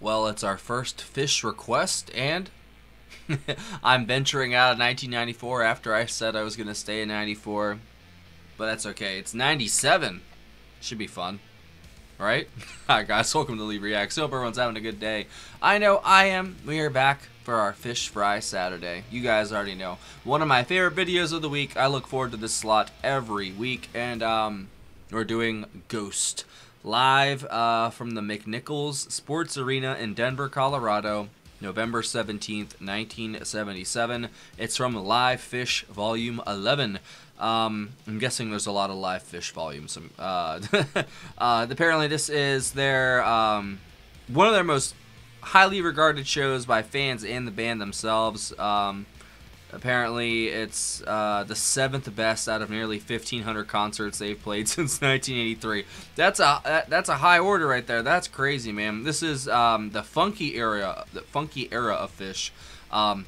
Well, it's our first Phish request, and I'm venturing out of 1994 after I said I was going to stay in 94. But that's okay. It's 97. Should be fun. Right? Hi guys, welcome to Live Reacts. Hope everyone's having a good day. I know I am. We are back for our Phish Fry Saturday. You guys already know. One of my favorite videos of the week. I look forward to this slot every week. And we're doing Ghost. Live from the McNichols Sports Arena in Denver, Colorado, November 17th, 1977. It's from Live Phish Volume 11. I'm guessing there's a lot of Live Phish volumes. Apparently, this is their one of their most highly regarded shows by fans and the band themselves. Apparently, it's the 7th best out of nearly 1,500 concerts they've played since 1983. That's a high order right there. That's crazy, man. This is the funky era of Phish,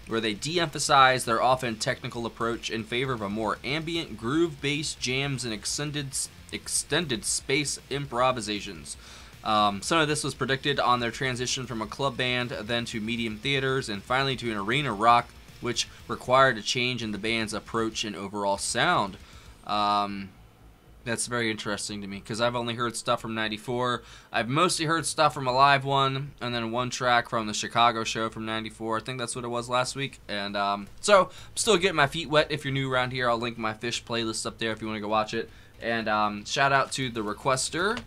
where they de-emphasize their often technical approach in favor of a more ambient groove-based jams and extended space improvisations. Some of this was predicted on their transition from a club band, then to medium theaters, and finally to an arena rock, which required a change in the band's approach and overall sound. That's very interesting to me, because I've only heard stuff from 94. I've mostly heard stuff from a live one, and then one track from the Chicago show from 94. I think that's what it was last week. And so, I'm still getting my feet wet. If you're new around here, I'll link my Phish playlist up there if you want to go watch it. And shout out to the requester,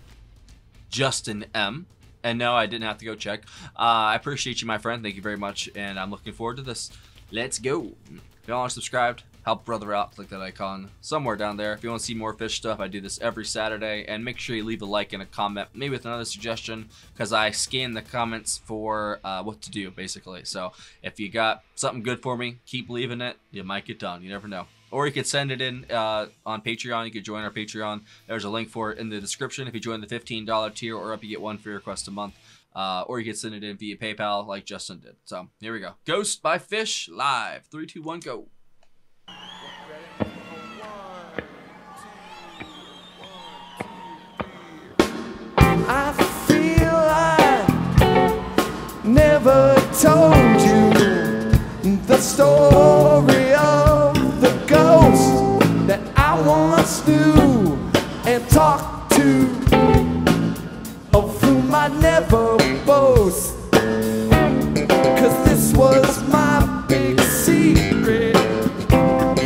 Justin M. And no, I didn't have to go check. I appreciate you, my friend. Thank you very much, and I'm looking forward to this. Let's go. If y'all aren't subscribed, help brother out. Click that icon somewhere down there. If you want to see more Phish stuff, I do this every Saturday. And make sure you leave a like and a comment, maybe with another suggestion, because I scan the comments for what to do, basically. So if you got something good for me, keep leaving it. You might get done. You never know. Or you could send it in on Patreon. You could join our Patreon. There's a link for it in the description. If you join the $15 tier or up, you get one free request a month. Or you can send it in via PayPal like Justin did. So here we go. Ghost by Phish live. 3, 2, 1, go. I feel I never told you the story of the ghost that I once knew and talked to. Of whom I never boast, 'cause this was my big secret,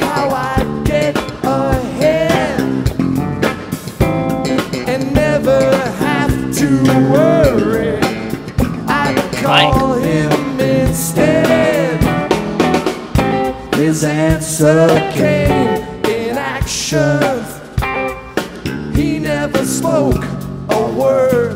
how I'd get ahead and never have to worry. I'd call him instead. His answer came in actions. He never spoke a word.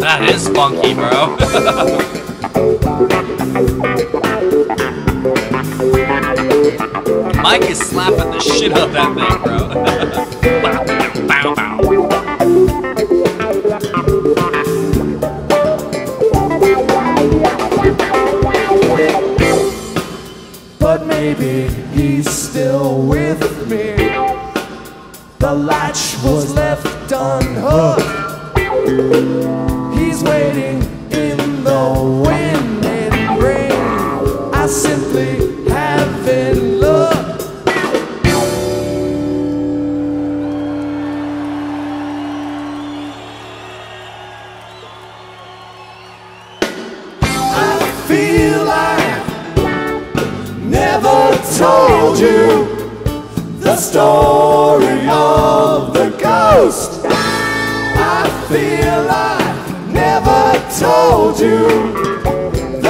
That is funky, bro. Mike is slapping the shit out of that thing, bro. Bow, bow, bow. But maybe he's still with me. The latch was left unhooked. He's waiting in the wind and rain. I simply haven't. Told you the story of the ghost. I feel I never told you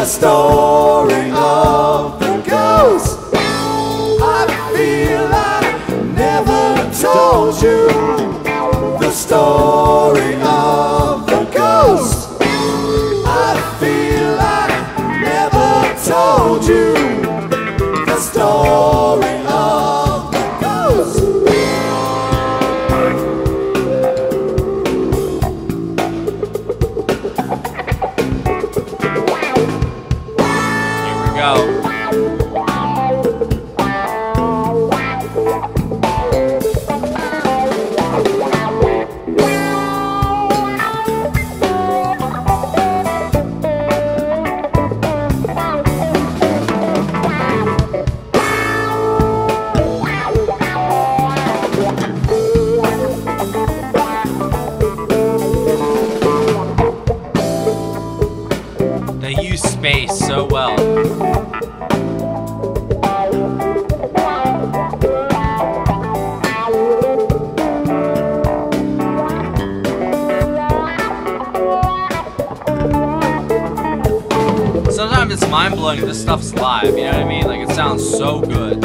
story of the ghost. I feel I never told you the story of the ghost. I feel I never told you the story of the ghost. Here we go. Space so well. Sometimes it's mind-blowing if this stuff's live, you know what I mean? Like, it sounds so good.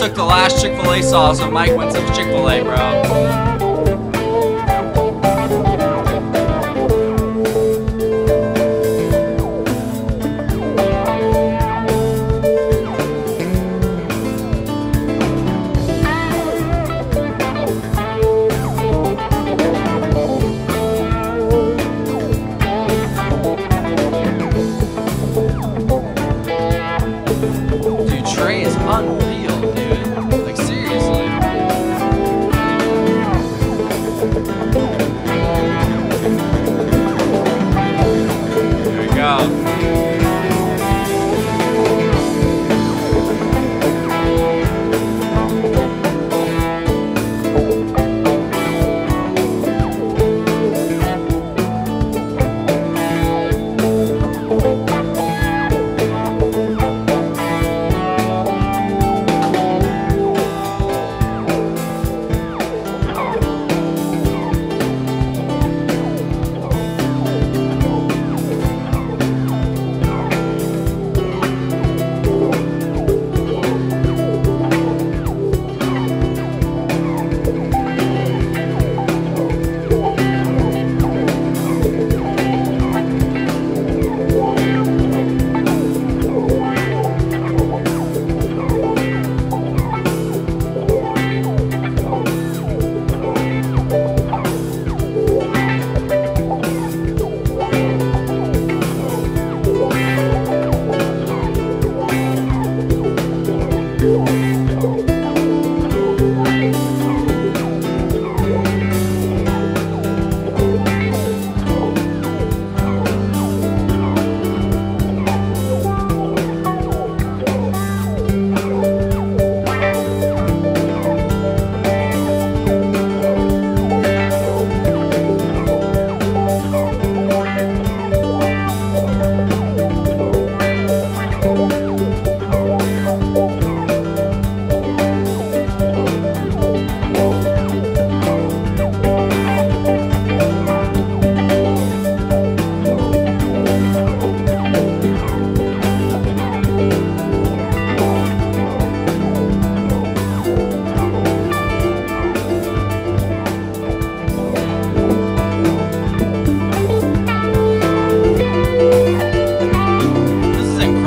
Took the last Chick-fil-A sauce and Mike went to Chick-fil-A, bro.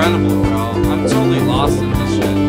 incredible, bro. I'm totally lost in this shit.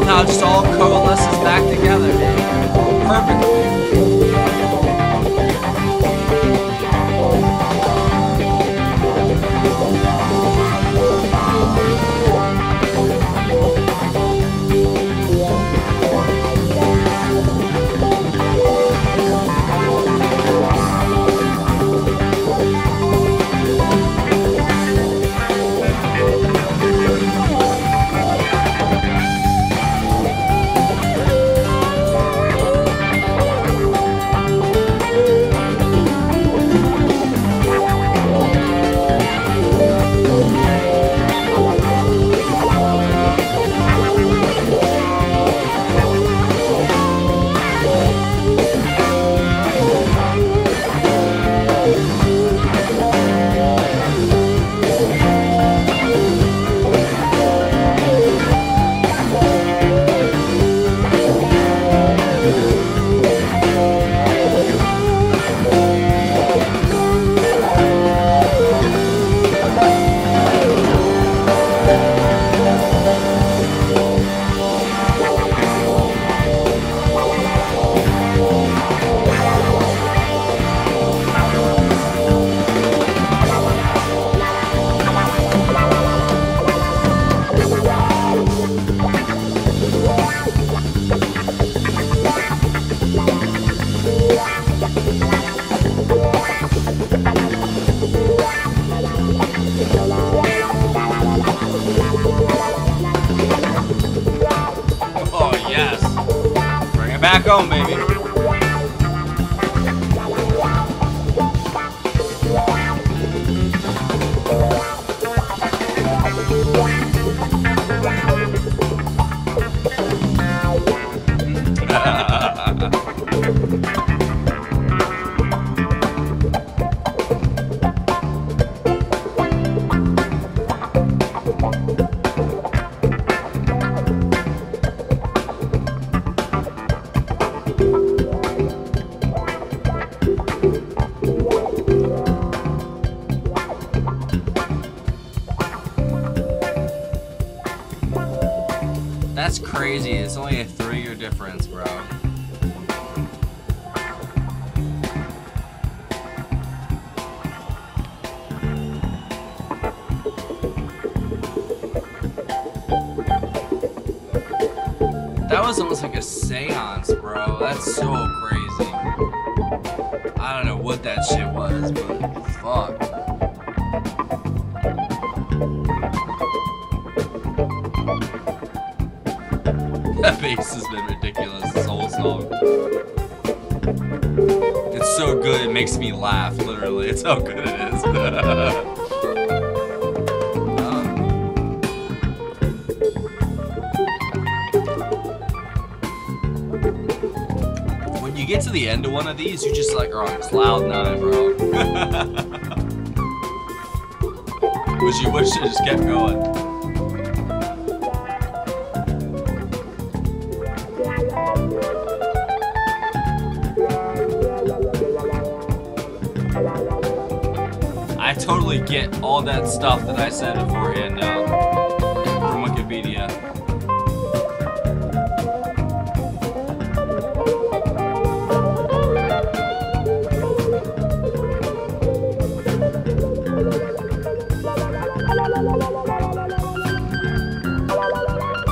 love how it just all coalesces back together, man. Perfectly. Back home, baby. That's crazy, it's only a 3-year difference, bro. That was almost like a seance, bro. That's so crazy. I don't know what that shit was, but fuck. That bass has been ridiculous this whole song. It's so good, it makes me laugh, literally. It's how good it is. When you get to the end of one of these, you just like are on cloud 9, bro. Wish it just kept going. I totally get all that stuff that I said beforehand now from Wikipedia.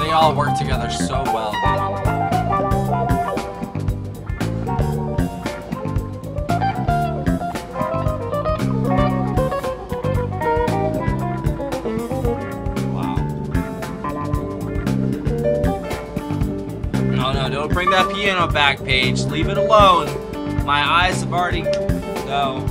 They all work together so well. Don't bring that piano back, Paige. Leave it alone. My eyes have already... No.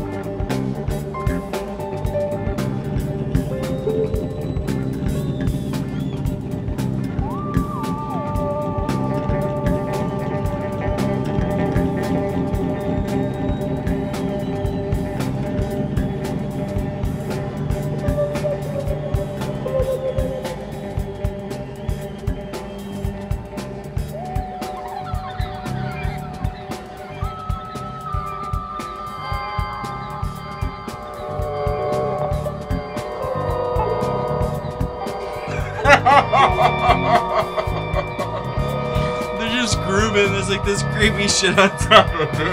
movement. There's like this creepy shit on top of the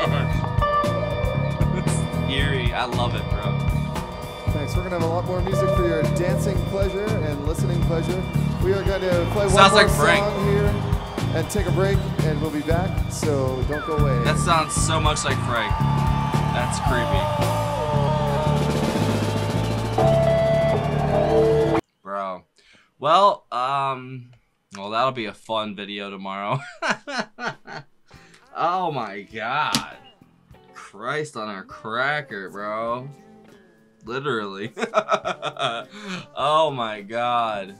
rock. It's eerie. I love it, bro. Thanks. We're going to have a lot more music for your dancing pleasure and listening pleasure. We are going to play one more song here and take a break, and we'll be back, so don't go away. That sounds so much like Frank. That's creepy. Bro. Well, well, that'll be a fun video tomorrow. Oh my god. Christ on our cracker, bro. Literally. Oh my god.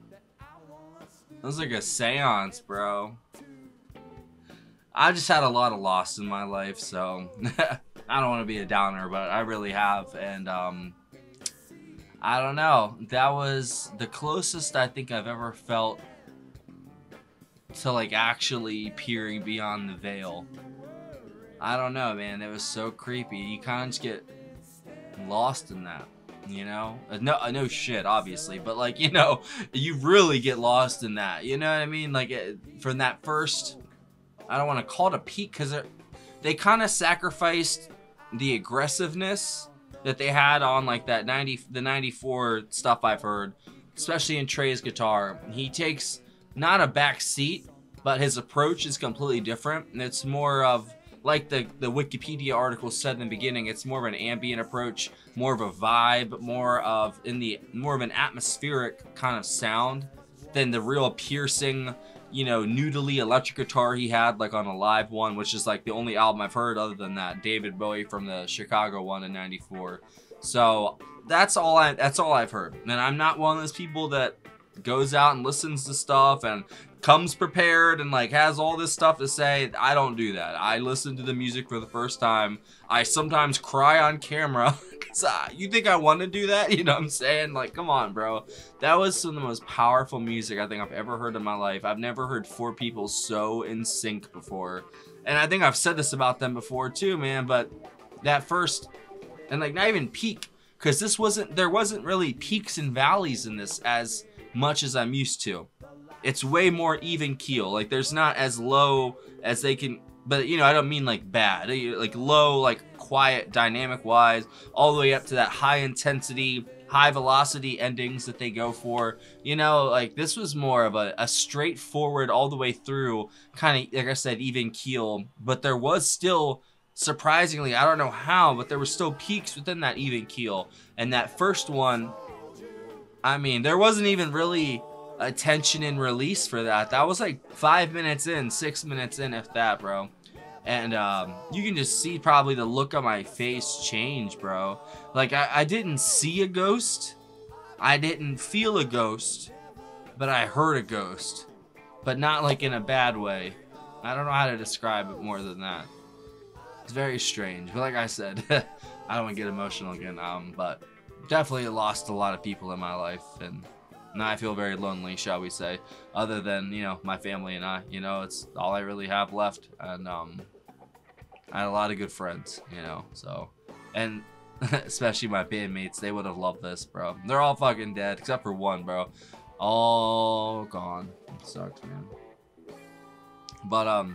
That was like a seance, bro. I just had a lot of loss in my life, so I don't want to be a downer, but I really have. And I don't know. That was the closest I think I've ever felt to like actually peering beyond the veil. I don't know, man. It was so creepy. You kind of just get lost in that, you know? No shit, obviously, but like, you know, you really get lost in that, you know what I mean? Like, from that first, I don't want to call it a peak, because they kind of sacrificed the aggressiveness that they had on like that the 94 stuff I've heard, especially in Trey's guitar. He takes not a back seat, but his approach is completely different, and it's more of like the Wikipedia article said in the beginning, it's more of an ambient approach, more of a vibe, more of an atmospheric kind of sound than the real piercing, you know, noodly electric guitar he had like on a live one, which is like the only album I've heard other than that David Bowie from the Chicago one in '94. So that's all I've heard, and I'm not one of those people that goes out and listens to stuff and comes prepared and like has all this stuff to say. I don't do that. I listen to the music for the first time. I sometimes cry on camera. Cause you think I want to do that? You know what I'm saying? Like, come on, bro. That was some of the most powerful music I think I've ever heard in my life. I've never heard four people so in sync before. And I think I've said this about them before too, man, but that first, and like not even peak, cause there wasn't really peaks and valleys in this as much as I'm used to. It's way more even keel. Like there's not as low as they can, but you know, I don't mean like bad, like low, like quiet dynamic wise, all the way up to that high intensity, high velocity endings that they go for. You know, like this was more of a straightforward all the way through kind of, like I said, even keel, but there was still, surprisingly, I don't know how, but there were still peaks within that even keel. And that first one, I mean, there wasn't even really a tension and release for that. That was like 5 minutes in, 6 minutes in, if that, bro. And you can just see probably the look on my face change, bro. Like I didn't see a ghost. I didn't feel a ghost, but I heard a ghost, but not like in a bad way. I don't know how to describe it more than that. It's very strange, but like I said, I don't want to get emotional again, but definitely lost a lot of people in my life, and now I feel very lonely, shall we say, other than, you know, my family and I. You know, it's all I really have left, and I had a lot of good friends, you know, so, and especially my bandmates, they would have loved this, bro. They're all fucking dead except for one, bro. All gone. It sucks, man. But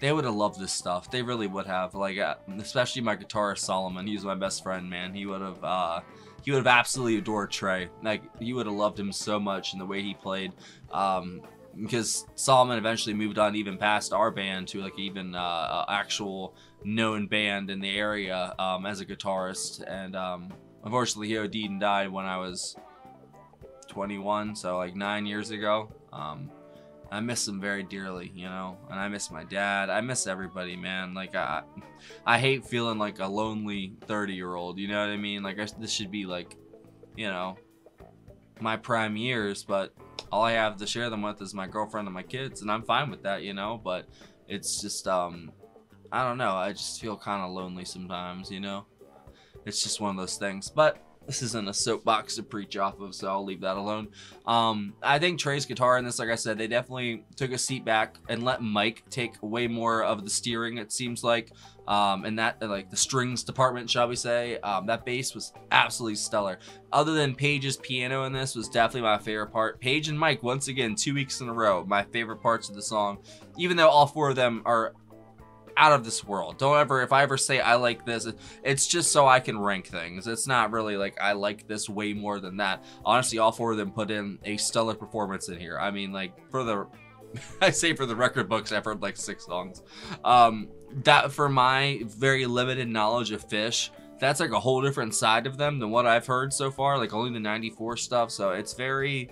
they would have loved this stuff. They really would have. Like especially my guitarist Solomon, he was my best friend, man. He would have absolutely adored Trey. Like, you would have loved him so much and the way he played. Because Solomon eventually moved on even past our band to like even actual known band in the area as a guitarist. And unfortunately, he OD'd and died when I was 21, so like 9 years ago. I miss him very dearly, you know, and I miss my dad. I miss everybody, man. Like, I hate feeling like a lonely 30-year-old, you know what I mean? Like, this should be like, you know, my prime years, but all I have to share them with is my girlfriend and my kids, and I'm fine with that, you know, but it's just, I don't know. I just feel kind of lonely sometimes, you know? It's just one of those things, but this isn't a soapbox to preach off of, so I'll leave that alone. I think Trey's guitar in this, like I said, they definitely took a seat back and let Mike take way more of the steering, it seems like. and that, like, the strings department, shall we say. That bass was absolutely stellar. Other than Paige's piano in this was definitely my favorite part. Paige and Mike, once again, 2 weeks in a row, my favorite parts of the song, even though all four of them are out of this world. Don't ever, if I ever say I like this, it's just so I can rank things. It's not really like I like this way more than that. Honestly, all four of them put in a stellar performance in here. I mean, like, for the, I say for the record books, I've heard like 6 songs. That, for my very limited knowledge of Phish, that's like a whole different side of them than what I've heard so far, like only the 94 stuff. So it's very,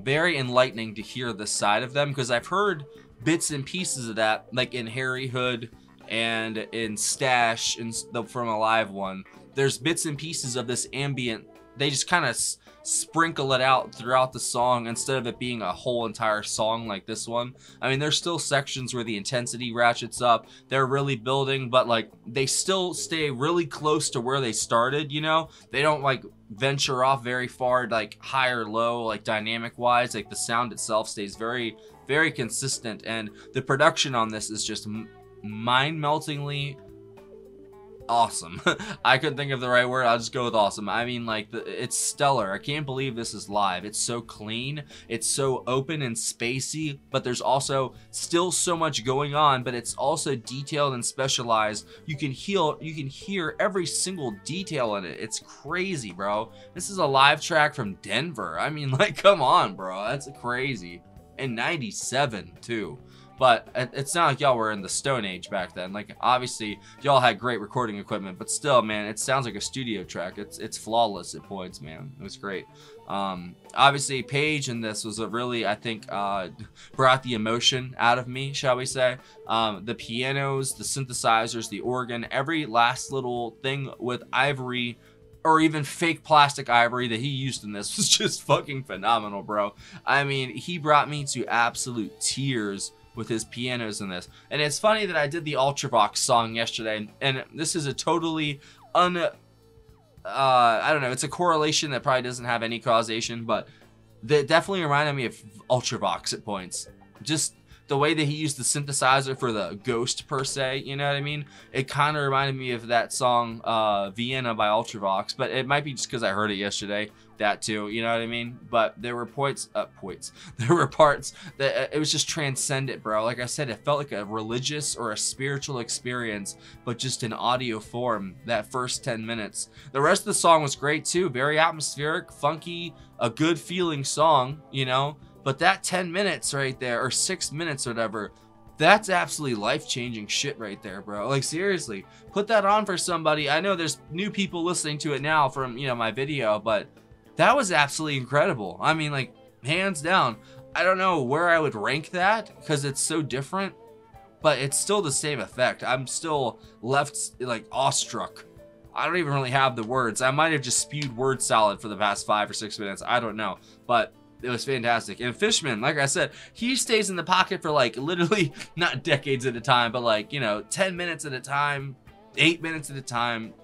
very enlightening to hear this side of them, because I've heard bits and pieces of that, like in Harry Hood and in Stash and the From a Live One. There's bits and pieces of this ambient. They just kind of sprinkle it out throughout the song instead of it being a whole entire song like this one. I mean, there's still sections where the intensity ratchets up. They're really building, but like they still stay really close to where they started, you know? They don't like venture off very far, like high or low, like dynamic wise. Like the sound itself stays very, very consistent, and the production on this is just mind-meltingly awesome. I couldn't think of the right word. I'll just go with awesome. I mean, like, it's stellar. I can't believe this is live. It's so clean, it's so open and spacey, but there's also still so much going on, but it's also detailed and specialized. You can hear every single detail in it. It's crazy, bro. This is a live track from Denver. I mean, like, come on, bro. That's crazy. In 97 too. But it's not like y'all were in the Stone Age back then. Like, obviously y'all had great recording equipment, but still, man, it sounds like a studio track. It's flawless at points, man. It was great. Obviously Paige in this was a really, I think, brought the emotion out of me, shall we say. The pianos, the synthesizers, the organ, every last little thing with ivory, or even fake plastic ivory that he used in this, was just fucking phenomenal, bro. I mean, he brought me to absolute tears with his pianos in this. And it's funny that I did the Ultravox song yesterday, and this is a totally I don't know, it's a correlation that probably doesn't have any causation, but that definitely reminded me of Ultravox at points. Just the way that he used the synthesizer for the Ghost, per se, you know what I mean? It kind of reminded me of that song, Vienna by Ultravox, but it might be just because I heard it yesterday, that too, you know what I mean? But there were parts that it was just transcendent, bro. Like I said, it felt like a religious or a spiritual experience, but just in audio form, that first 10 minutes. The rest of the song was great too, very atmospheric, funky, a good feeling song, you know? But that 10 minutes right there, or 6 minutes or whatever, that's absolutely life-changing shit right there, bro. Like, seriously, put that on for somebody. I know there's new people listening to it now from, you know, my video, but that was absolutely incredible. I mean, like, hands down. I don't know where I would rank that, because it's so different, but it's still the same effect. I'm still left, like, awestruck. I don't even really have the words. I might have just spewed word salad for the past 5 or 6 minutes. I don't know, but it was fantastic. And Fishman, like I said, he stays in the pocket for like literally not decades at a time, but like, you know, 10 minutes at a time, 8 minutes at a time,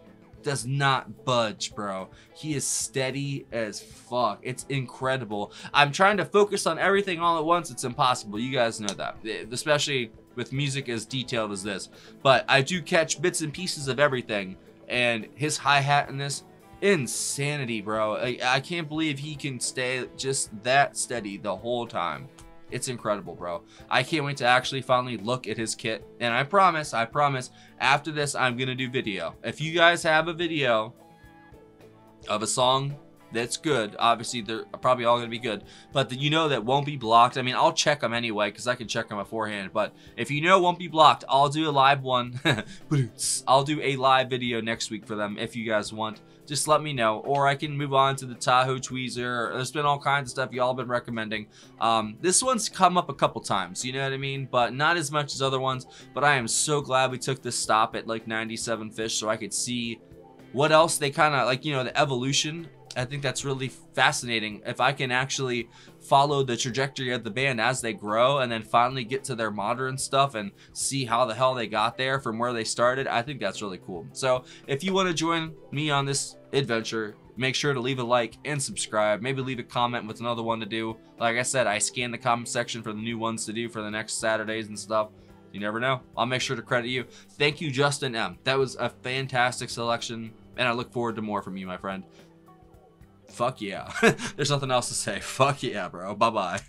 does not budge, bro. He is steady as fuck. It's incredible. I'm trying to focus on everything all at once. It's impossible. You guys know that, especially with music as detailed as this, but I do catch bits and pieces of everything. And his hi-hat in this, insanity, bro. I can't believe he can stay just that steady the whole time. It's incredible, bro. I can't wait to actually finally look at his kit, and I promise after this I'm gonna do video. If you guys have a video of a song that's good, obviously they're probably all gonna be good, but you know that won't be blocked, I mean, I'll check them anyway because I can check them beforehand, but if you know won't be blocked, I'll do a live one. I'll do a live video next week for them if you guys want. Just let me know, or I can move on to the Tahoe Tweezer. There's been all kinds of stuff y'all been recommending. This one's come up a couple times, you know what I mean? But not as much as other ones, but I am so glad we took this stop at like 97 Phish so I could see what else they kind of, like, you know, the evolution. I think that's really fascinating. If I can actually follow the trajectory of the band as they grow and then finally get to their modern stuff and see how the hell they got there from where they started, I think that's really cool. So if you want to join me on this adventure, make sure to leave a like and subscribe. Maybe leave a comment with another one to do. Like I said, I scan the comment section for the new ones to do for the next Saturdays and stuff. You never know. I'll make sure to credit you. Thank you, Justin M. That was a fantastic selection, and I look forward to more from you, my friend. Fuck yeah. There's nothing else to say. Fuck yeah, bro. Bye-bye.